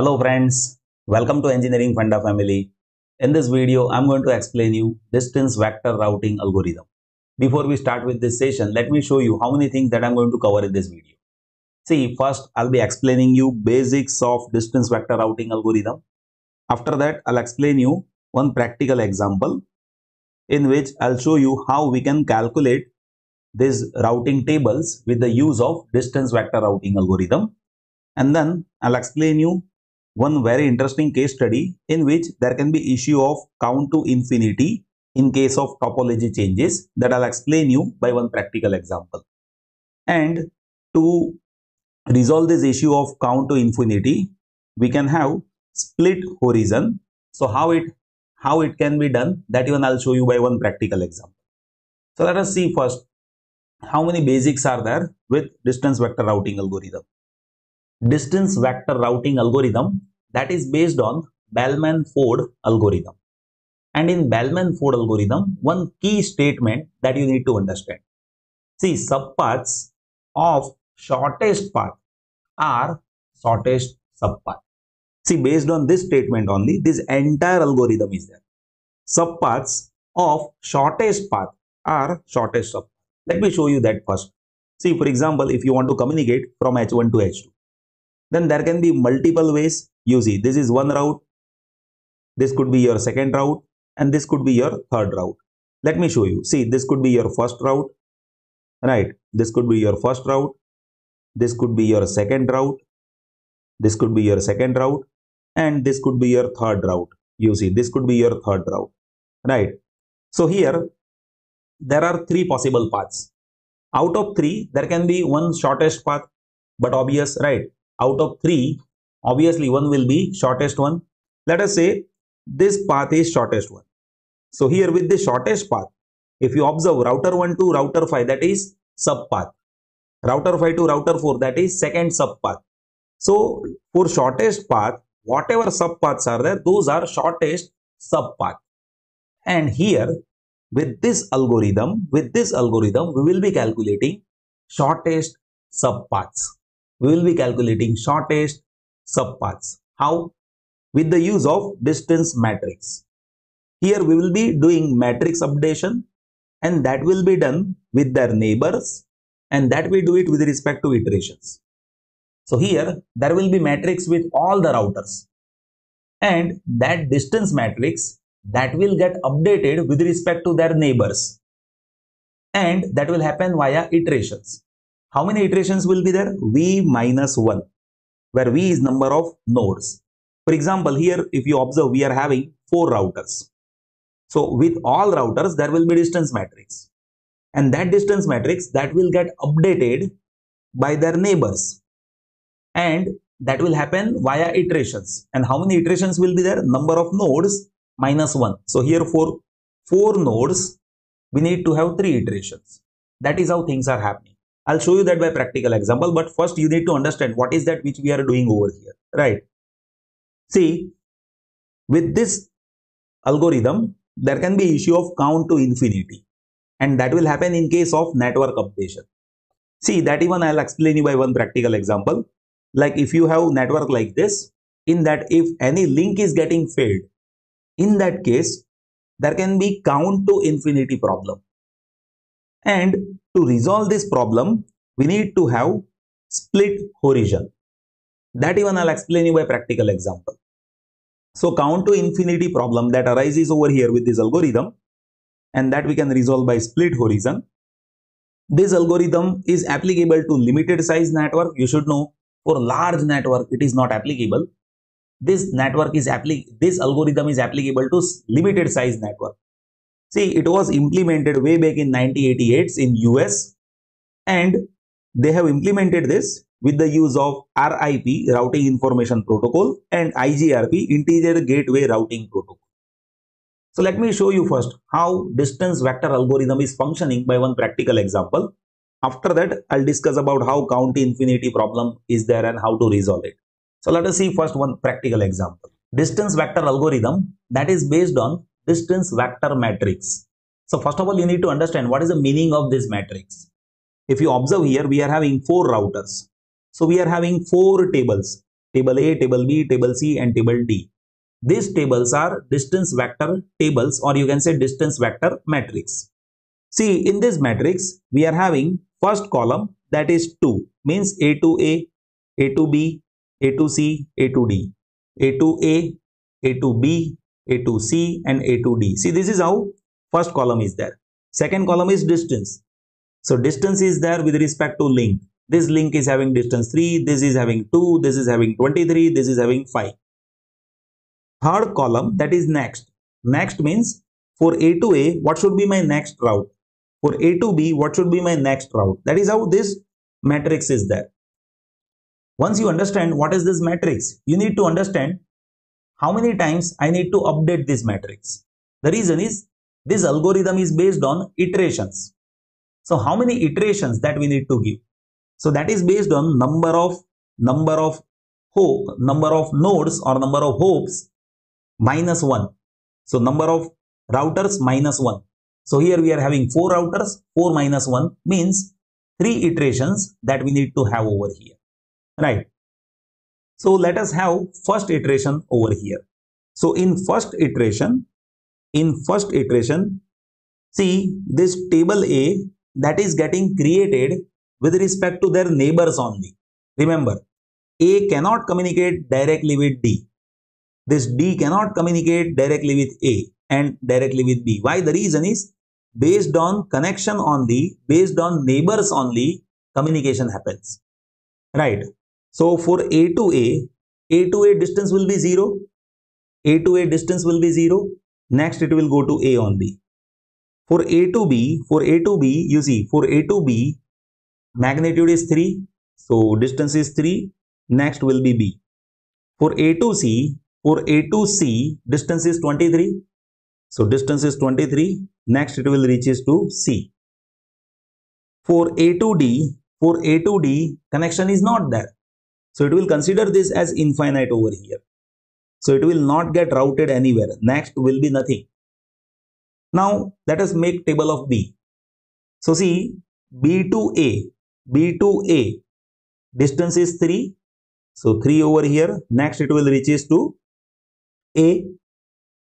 Hello friends, welcome to Engineering Funda family. In this video, I'm going to explain you distance vector routing algorithm. Before we start with this session, let me show you how many things that I'm going to cover in this video. See, first I'll be explaining you basics of distance vector routing algorithm. After that, I'll explain you one practical example in which I'll show you how we can calculate these routing tables with the use of distance vector routing algorithm. And then I'll explain you one very interesting case study in which there can be issue of count to infinity in case of topology changes, that I'll explain you by one practical example. And to resolve this issue of count to infinity, we can have split horizon. So how it can be done, that even I'll show you by one practical example. So let us see first how many basics are there with distance vector routing algorithm. Distance vector routing algorithm, that is based on Bellman-Ford algorithm. And in Bellman-Ford algorithm, one key statement that you need to understand. See, subpaths of shortest path are shortest subpath. See, based on this statement only, this entire algorithm is there. Subpaths of shortest path are shortest subpath. Let me show you that first. See, for example, if you want to communicate from H1 to H2, then there can be multiple ways. You see, this is one route, this could be your second route, and this could be your third route. Let me show you. See, this could be your first route, right? This could be your first route, this could be your second route, this could be your second route, and this could be your third route. You see, this could be your third route, right? So here, there are three possible paths. Out of three, there can be one shortest path, but obvious, right? Out of three, obviously one will be shortest one. Let us say this path is shortest one. So here with the shortest path, if you observe router 1 to router 5, that is subpath. Router 5 to router 4, that is second subpath. So for shortest path, whatever subpaths are there, those are shortest subpath. And here with this algorithm, we will be calculating shortest subpaths. How? With the use of distance matrix. Here we will be doing matrix updation, and that will be done with their neighbors, and that we do it with respect to iterations. So here there will be matrix with all the routers, and that distance matrix that will get updated with respect to their neighbors, and that will happen via iterations. How many iterations will be there? V minus 1, where V is number of nodes. For example, here if you observe, we are having 4 routers. So with all routers, there will be distance matrix. And that distance matrix that will get updated by their neighbors. And that will happen via iterations. And how many iterations will be there? Number of nodes minus 1. So here for 4 nodes, we need to have 3 iterations. That is how things are happening. I'll show you that by practical example, but first you need to understand what is that which we are doing over here, right? See, with this algorithm, there can be issue of count to infinity, and that will happen in case of network updation. See, that even I'll explain you by one practical example. Like if you have network like this, in that if any link is getting failed, in that case, there can be count to infinity problem. And to resolve this problem, we need to have split horizon. That even I'll explain you by practical example. So count to infinity problem that arises over here with this algorithm, and that we can resolve by split horizon. This algorithm is applicable to limited size network. You should know, for large network, it is not applicable. This algorithm is applicable to limited size network. See, it was implemented way back in 1988 in US, and they have implemented this with the use of RIP, Routing Information Protocol, and IGRP, Integer Gateway Routing Protocol. So let me show you first how distance vector algorithm is functioning by one practical example. After that, I'll discuss about how count to infinity problem is there and how to resolve it. So let us see first one practical example. Distance vector algorithm that is based on distance vector matrix. So first of all, you need to understand what is the meaning of this matrix. If you observe here, we are having 4 routers. So we are having 4 tables. table A, table B, table C and table D. These tables are distance vector tables, or you can say distance vector matrix. See, in this matrix, we are having first column, that is 2, means A to A, A to B, A to C, A to D, A to A, A to B, A to C and A to D. See, this is how first column is there. Second column is distance. So distance is there with respect to link. This link is having distance 3, this is having 2, this is having 23, this is having 5. Third column, that is next. Next means for A to A, what should be my next route? For A to B, what should be my next route? That is how this matrix is there. Once you understand what is this matrix, you need to understand how many times I need to update this matrix. The reason is this algorithm is based on iterations. So how many iterations that we need to give? So that is based on number of nodes or number of hops minus 1. So number of routers minus 1. So here we are having 4 routers, 4 minus 1 means 3 iterations that we need to have over here. Right. So let us have first iteration over here. So in first iteration, see this table A that is getting created with respect to their neighbors only. Remember, A cannot communicate directly with D. This D cannot communicate directly with A and directly with B. Why? The reason is based on connection only, based on neighbors only, communication happens. Right. So for A to A distance will be 0. A to A distance will be 0. Next it will go to A only. For A to B, you see, for A to B, magnitude is 3. So distance is 3. Next will be B. For A to C, distance is 23. So distance is 23. Next it will reach is to C. For A to D, connection is not there. So it will consider this as infinite over here. So it will not get routed anywhere. Next will be nothing. Now let us make table of B. So see, B to A, distance is 3. So 3 over here. Next it will reach is to A.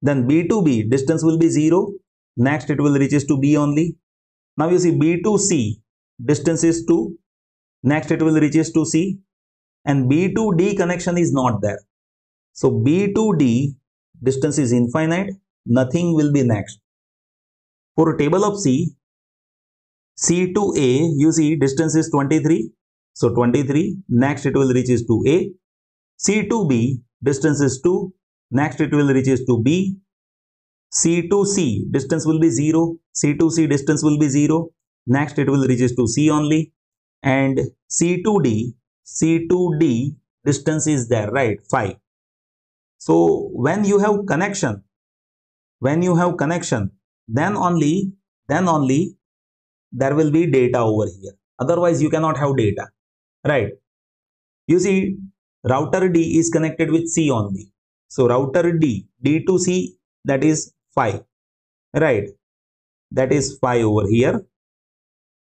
Then B to B, distance will be 0. Next it will reach is to B only. Now you see B to C, distance is 2. Next it will reach is to C. And B to D connection is not there. So B to D, distance is infinite. Nothing will be next. For table of C, C to A, you see distance is 23. So 23, next it will reach is to A. C to B, distance is 2. Next it will reach is to B. C to C, distance will be 0. C to C, distance will be 0. Next it will reach is to C only. And C to D, distance is there, right? 5. So when you have connection, then only there will be data over here. Otherwise you cannot have data, right? You see, router D is connected with C only. So router D to C, that is 5, right? That is 5 over here.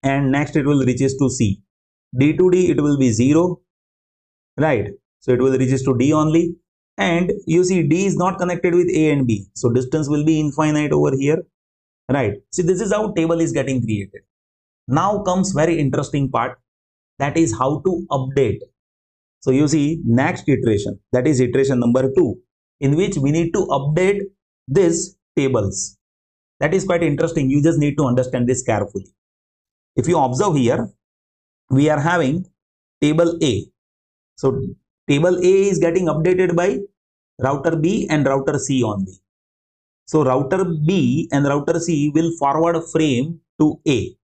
And next it will reaches to C. D to D, it will be 0, right? So it will reaches to D only. And you see D is not connected with A and B. So distance will be infinite over here, right? See, this is how table is getting created. Now comes very interesting part, that is how to update. So you see next iteration, that is iteration number 2, in which we need to update these tables. That is quite interesting. You just need to understand this carefully. If you observe here, we are having table A. So table A is getting updated by router B and router C only. So router B and router C will forward a frame to A.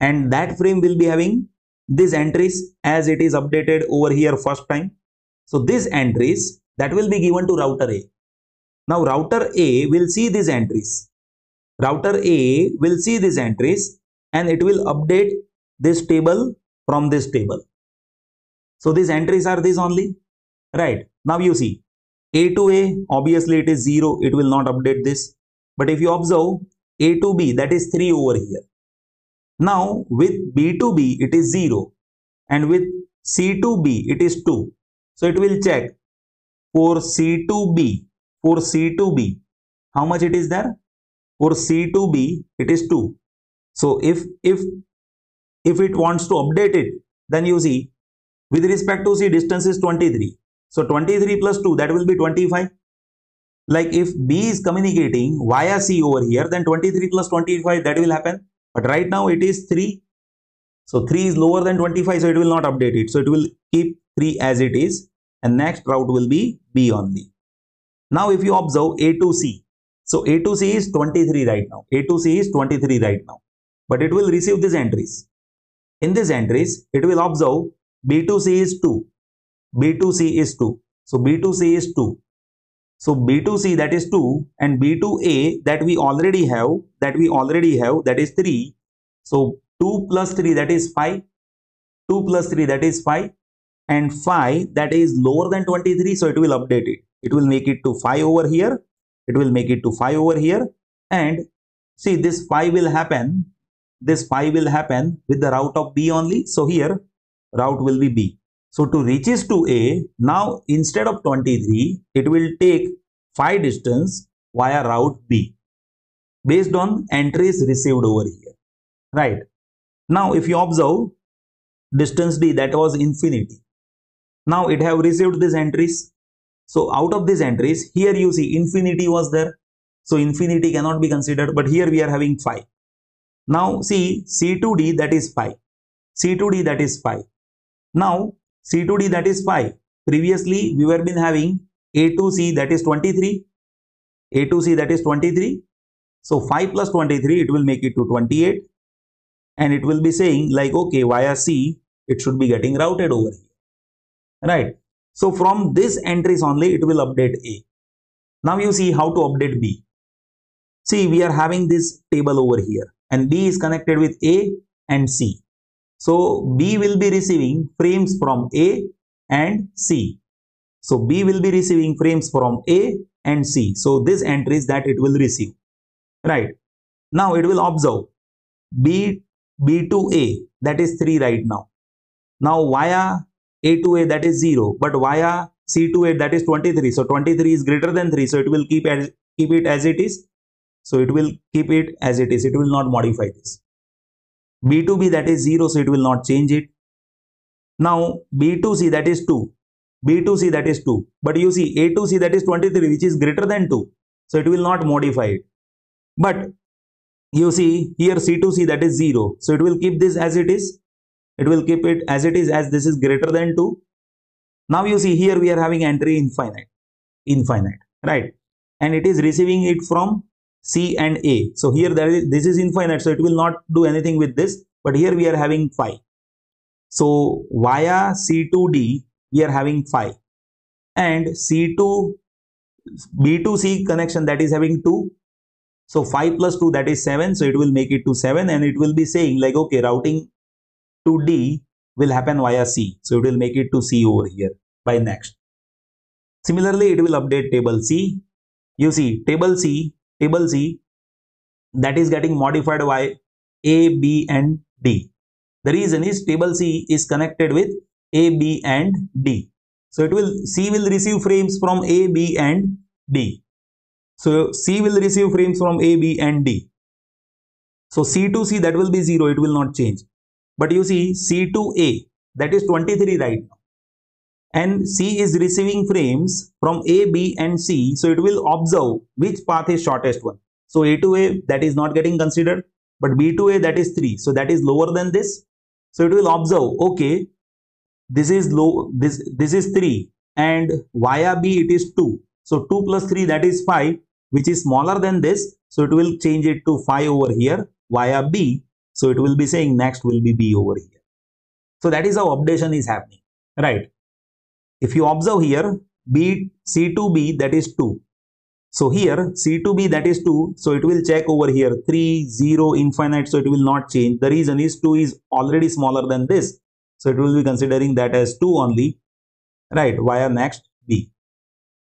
And that frame will be having these entries as it is updated over here first time. So these entries that will be given to router A. Now router A will see these entries. And it will update this table from this table. So these entries are these only, right? Now you see A to A, obviously it is 0. It will not update this. But if you observe A to B, that is 3 over here. Now with B to B, it is 0. And with C to B, it is 2. So it will check for C2B, for C2B, how much it is there? For C2B, it is 2. So if it wants to update it, then you see with respect to C, distance is 23. So 23 plus 2, that will be 25. Like if B is communicating via C over here, then 23 plus 25, that will happen. But right now it is 3. So 3 is lower than 25, so it will not update it. So it will keep 3 as it is, and next route will be B only. Now if you observe A to C, so A to C is 23 right now. A to C is 23 right now. But it will receive these entries. In these entries, it will observe B to C is 2. B to C is 2. So B to C is 2. So B to C, that is 2, and B to A, that we already have, that is 3. So 2 plus 3, that is 5. 2 plus 3, that is 5. And 5, that is lower than 23, so it will update it. It will make it to 5 over here. It will make it to 5 over here. And see, this 5 will happen. This 5 will happen with the route of B only. So here, route will be B. So to reaches to A, now instead of 23, it will take 5 distance via route B based on entries received over here, right? Now if you observe distance D, that was infinity. Now it have received these entries. So out of these entries, here you see infinity was there. So infinity cannot be considered, but here we are having 5. Now see C2D, that is 5. C2D, that is 5. Now C2D, that is 5. Previously we were been having A to C, that is 23. A to C, that is 23. So 5 plus 23, it will make it to 28. And it will be saying like, okay, via C, it should be getting routed over here, right? So from this entries only, it will update A. Now you see how to update B. See, we are having this table over here, and B is connected with A and C. So B will be receiving frames from A and C. So B will be receiving frames from A and C. So this entry is that it will receive, right? Now it will observe B to A, that is 3 right now. Now via A to A, that is 0, but via C to A, that is 23. So 23 is greater than 3, so it will keep it as it is. So it will keep it as it is. It will not modify this. B to B, that is 0, so it will not change it. Now B to C, that is 2. B to C, that is 2. But you see A to C, that is 23, which is greater than 2. So it will not modify it. But you see here C to C, that is 0. So it will keep this as it is. It will keep it as it is, as this is greater than 2. Now you see here we are having entry infinite. Infinite, right? And it is receiving it from C and A. So here this is infinite, so it will not do anything with this. But here we are having 5. So via C2D we are having 5, and C to B to C connection, that is having 2. So 5 plus 2, that is 7, so it will make it to 7, and it will be saying like, okay, routing to D will happen via C. So it will make it to C over here by next. Similarly, it will update table C. You see table C that is getting modified by A, B and D. The reason is table C is connected with A, B and D. So it will, C will receive frames from A, B and D. So C will receive frames from A, B and D. So C to C, that will be 0, it will not change. But you see C to A, that is 23 right now. And C is receiving frames from A, B and C. So it will observe which path is shortest one. So A to A, that is not getting considered. But B to A, that is 3. So that is lower than this. So it will observe, okay, this is low, this is 3. And via B, it is 2. So 2 plus 3, that is 5, which is smaller than this. So it will change it to 5 over here via B. So it will be saying next will be B over here. So that is how updation is happening, right? If you observe here, C to B, that is 2. So here C to B, that is 2. So it will check over here 3, 0, infinite. So it will not change. The reason is 2 is already smaller than this. So it will be considering that as 2 only, right? Via next B.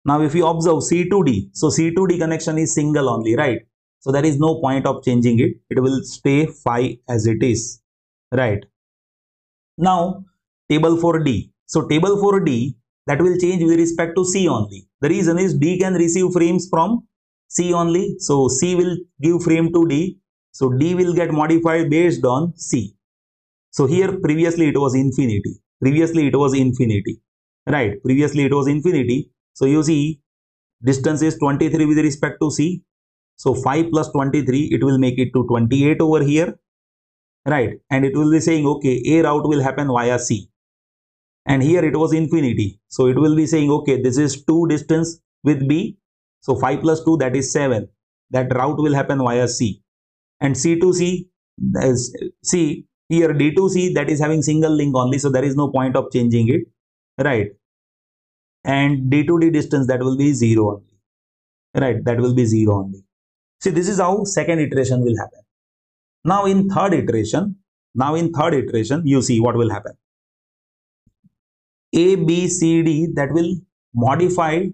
Now if you observe C to D, so C to D connection is single only, right? So there is no point of changing it. It will stay 5 as it is, right? Now table for D. So table for D, that will change with respect to C only. The reason is D can receive frames from C only. So C will give frame to D. So D will get modified based on C. So here previously it was infinity. So you see distance is 23 with respect to C. So 5 plus 23, it will make it to 28 over here. Right. And it will be saying, okay, A route will happen via C. And here it was infinity. So it will be saying, okay, this is 2 distance with B. So 5 plus 2, that is 7. That route will happen via C. And C to C, here D to C, that is having single link only. So there is no point of changing it. Right. And D to D distance, that will be 0 only. Right. That will be 0 only. See, this is how second iteration will happen. Now in third iteration, you see what will happen. A, B, C, D, that will modify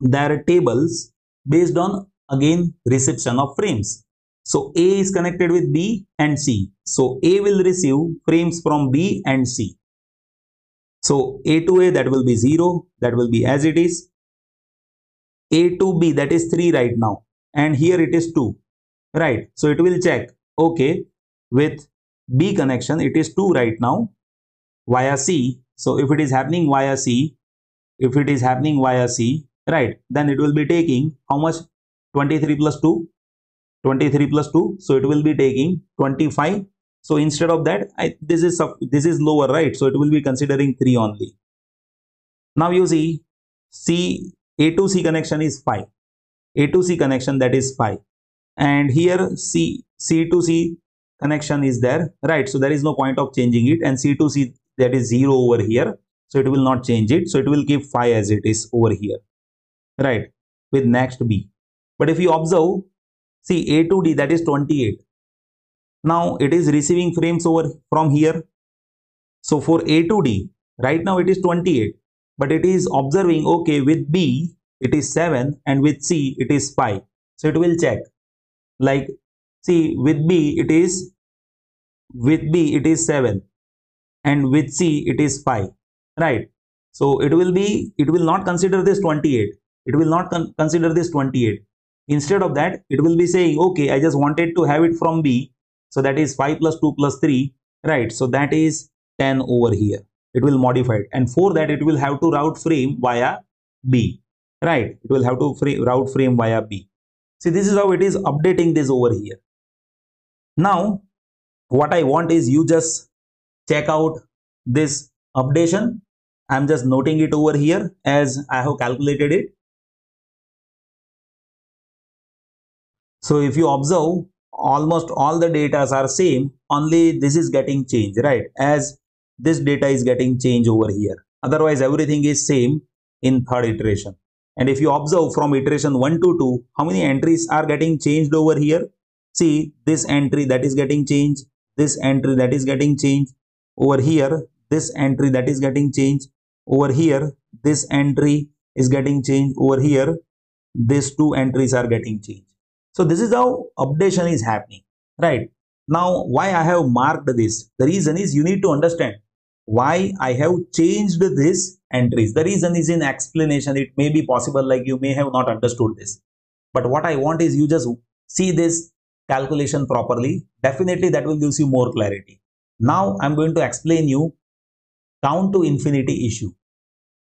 their tables based on again reception of frames. So A is connected with B and C. So A will receive frames from B and C. So A to A, that will be 0, that will be as it is. A to B, that is 3 right now, and here it is 2, right? So it will check, okay, with B connection it is 2 right now via C. So if it is happening via C, right, then it will be taking how much? 23 plus 2. So it will be taking 25. So instead of that, this is lower, right? So it will be considering 3 only. Now you see A to C connection is 5. And here C to C connection is there, right? So there is no point of changing it. And C to C, that is 0 over here. So it will not change it. So it will keep 5 as it is over here, right? With next B. But if you observe, see A to D, that is 28. Now it is receiving frames from here. So for A to D, right now it is 28. But it is observing, okay, with B it is 7 and with C it is 5. So it will check, like, see, with B it is 7 and with C it is 5, right? So it will not consider this 28. Instead of that, it will be saying, okay, I just wanted to have it from B. So that is 5 plus 2 plus 3, right? So that is 10 over here. It will modify it, and for that it will have to route frame via B, right? It will have to route frame via B. See, this is how it is updating this over here. Now what I want is you just check out this updation. I am just noting it over here as I have calculated it. So if you observe, almost all the data are same, only this is getting changed, right? As this data is getting changed over here. Otherwise, everything is same in third iteration. And if you observe from iteration 1 to 2, how many entries are getting changed over here? See, this entry that is getting changed, this entry that is getting changed over here, this entry that is getting changed over here, this entry is getting changed over here, these 2 entries are getting changed. So this is how updation is happening, right? Now, why I have marked this? The reason is you need to understand why I have changed these entries. The reason is in explanation. It may be possible, like, you may have not understood this. But what I want is you just see this calculation properly. Definitely that will give you more clarity. Now I'm going to explain you count to infinity issue.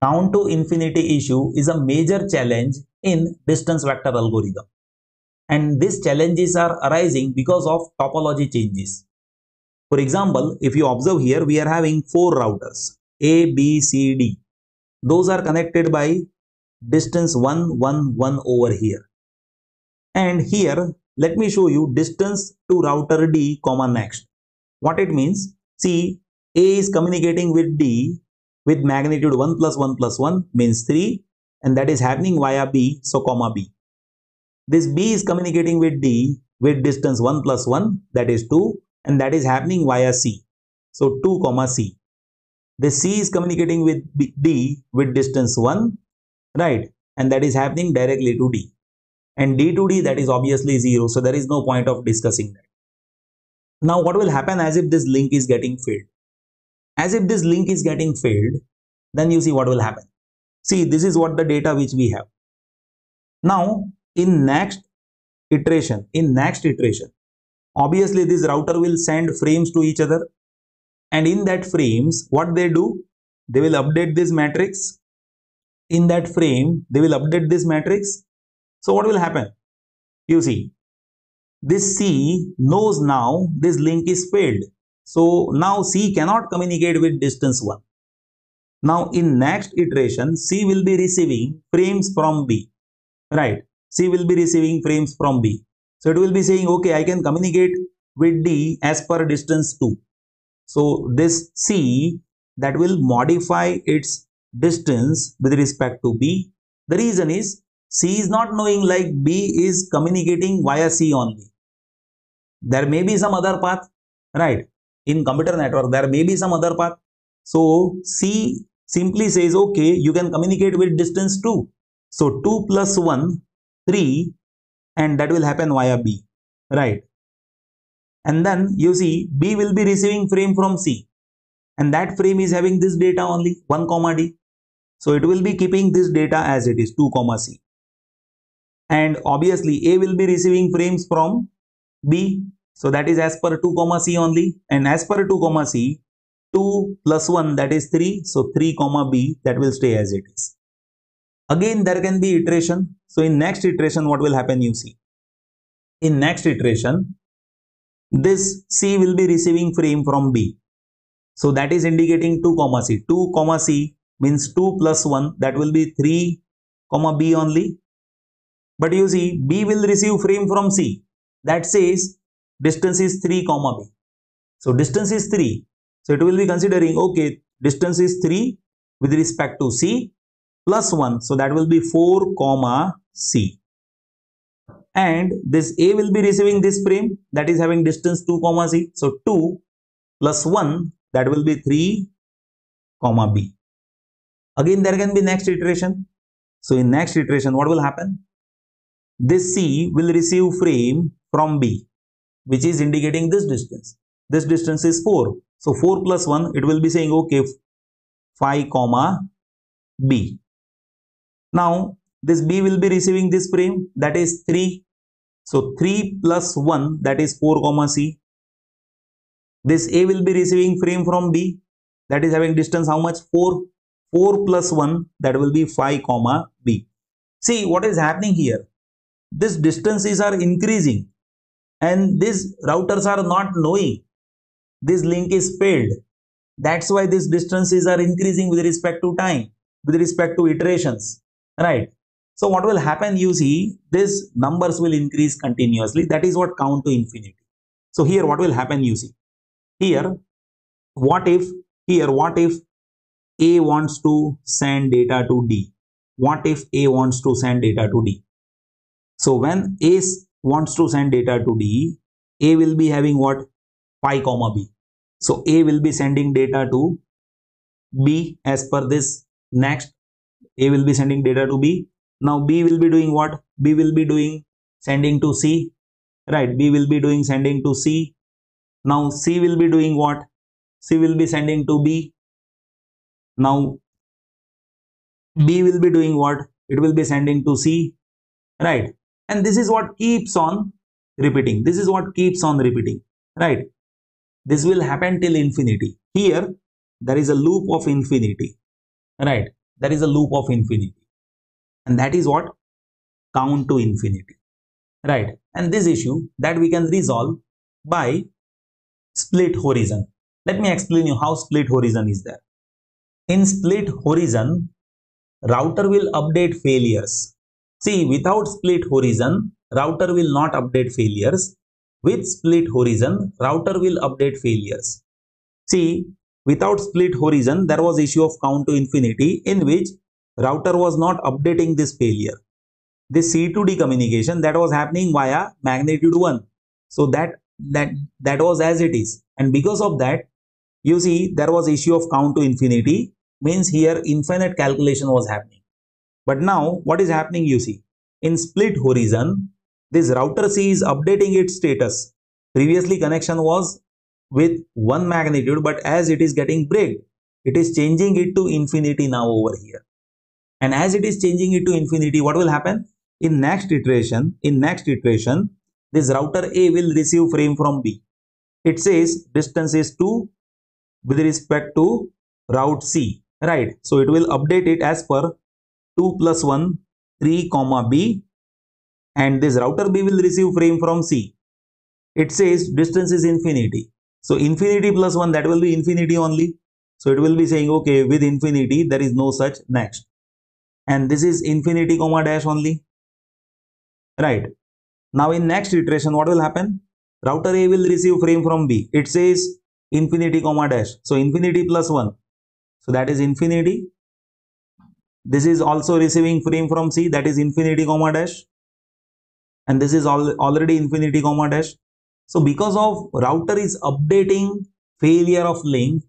Count to infinity issue is a major challenge in distance vector algorithm. And these challenges are arising because of topology changes. For example, if you observe here, we are having 4 routers, A, B, C, D. Those are connected by distance 1, 1, 1 over here. And here, let me show you distance to router D, next. What it means? See, A is communicating with D with magnitude 1 plus 1 plus 1, means 3, and that is happening via B, so B. This B is communicating with D with distance 1 plus 1, that is 2, and that is happening via C. So 2, C. This C is communicating with D with distance 1, right? And that is happening directly to D. And D to D, that is obviously 0. So there is no point of discussing that. Now what will happen as if this link is getting failed? then you see what will happen. See, this is what the data which we have. Now, in next iteration, obviously this router will send frames to each other, and in that frames, what they do, they will update this matrix. In that frame, they will update this matrix. So what will happen? You see, this C knows now this link is failed. So now C cannot communicate with distance 1. Now in next iteration, C will be receiving frames from B. Right? C will be receiving frames from B. So it will be saying, okay, I can communicate with D as per distance 2. So this C that will modify its distance with respect to B. The reason is C is not knowing like B is communicating via C only. There may be some other path, right? In computer network, there may be some other path. So C simply says, okay, you can communicate with distance 2. So 2 plus 1, 3, and that will happen via B, right? And then you see B will be receiving frame from C. And that frame is having this data only 1, D. So it will be keeping this data as it is 2, C. And obviously A will be receiving frames from B. So that is as per 2, C only. And as per 2, C, 2 plus 1 that is 3. So 3, B that will stay as it is. Again there can be iteration. So in next iteration what will happen you see. In next iteration this C will be receiving frame from B. So that is indicating 2, C. 2, C means 2 plus 1 that will be 3, B only. But you see B will receive frame from C that says distance is 3, B. So distance is 3. So it will be considering okay distance is 3 with respect to C plus 1. So that will be 4, C. And this A will be receiving this frame that is having distance 2, C. So 2 plus 1. That will be 3, B. Again, there can be next iteration. So in next iteration, what will happen? This C will receive frame from B, which is indicating this distance. This distance is 4. So 4 plus 1, it will be saying, okay, 5, B. Now, this B will be receiving this frame, that is 3. So 3 plus 1, that is 4, C. This A will be receiving frame from B that is having distance how much? 4. 4 plus 1 that will be 5, B. See what is happening here. These distances are increasing and these routers are not knowing this link is failed. That's why these distances are increasing with respect to time, with respect to iterations, right? So what will happen you see these numbers will increase continuously. That is what count to infinity. So here what will happen you see. Here, what if A wants to send data to D? So when A wants to send data to D, A will be having what? 5, B. So A will be sending data to B as per this next. A will be sending data to B. Now B will be doing what? B will be doing sending to C, right? B will be doing sending to C. Now C will be doing what? C will be sending to B. Now B will be doing what? It will be sending to C, right? And this is what keeps on repeating. Right? This will happen till infinity. Here there is a loop of infinity, right? And that is what count to infinity, right? And this issue that we can resolve by split horizon. Let me explain you how split horizon is there. In split horizon, router will update failures. See, without split horizon, router will not update failures. With split horizon, router will update failures. See, without split horizon, there was issue of count to infinity in which router was not updating this failure. This C to D communication that was happening via magnitude 1. So that was as it is, and because of that you see there was issue of count to infinity, means here infinite calculation was happening. But now what is happening you see, in split horizon this router C is updating its status. Previously connection was with one magnitude, but as it is getting break, It is changing it to infinity now over here. And as it is changing it to infinity, what will happen? In next iteration, this router A will receive frame from B. It says distance is 2 with respect to route C, right? So it will update it as per 2 plus 1 3 comma B, and this router B will receive frame from C. It says distance is infinity. So infinity plus 1, that will be infinity only. So it will be saying, okay, with infinity there is no such next. And this is infinity comma dash only, right? Now in next iteration, what will happen? Router A will receive frame from B. It says infinity comma dash. So infinity plus 1. So that is infinity. This is also receiving frame from C. That is infinity comma dash. And this is already infinity comma dash. So because of router is updating failure of link,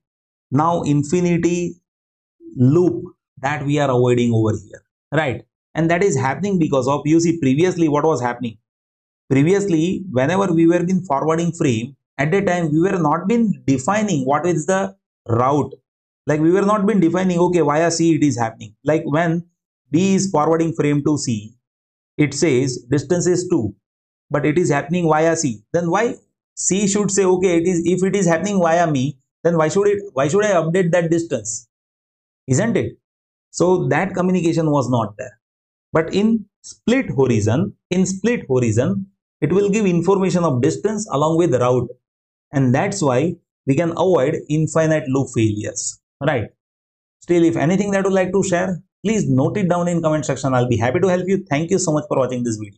now infinity loop that we are avoiding over here, right? And that is happening because of, you see, previously what was happening? Previously, whenever we were been forwarding frame, at the time we were not been defining what is the route. Like we were not been defining, okay, via C it is happening. Like when B is forwarding frame to C, it says distance is 2, but it is happening via C. Then why C should say, okay, it is, if it is happening via me, then why should I update that distance? Isn't it? So that communication was not there. But in split horizon, it will give information of distance along with route, and that's why we can avoid infinite loop failures, right? Still, if anything that you would like to share, please note it down in comment section. I'll be happy to help you. Thank you so much for watching this video.